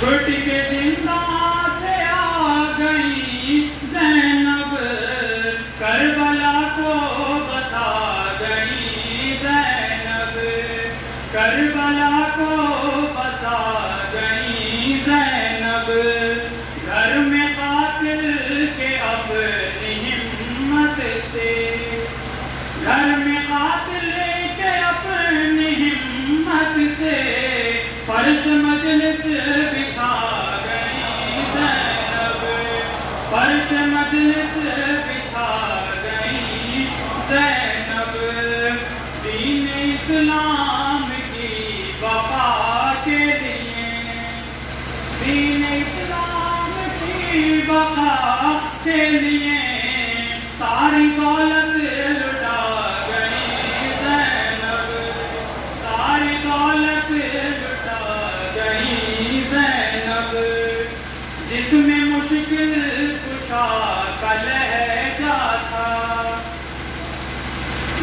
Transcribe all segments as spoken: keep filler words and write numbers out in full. چھٹی کے دن کہاں سے آ گئی زینب، کربلا کو بسا گئی زینب، کربلا کو بسا گئی زینب، گھر میں قاتل کے اپنی ہمت سے، گھر میں قاتل کے اپنی ہمت سے فرش مجلس بٹھا گئی زینب، فرش مجلس بٹھا گئی زینب، دین اسلام کی وفا کے لیے، دین اسلام کی وفا کے لیے ساری دولت لٹا گئی زینب، ساری دولت لٹا گئی زینب، جس میں مشکل کشا کا لہجہ تھا،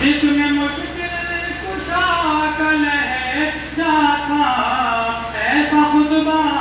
جس میں مشکل کشا کا لہجہ تھا، ایسا خطبہ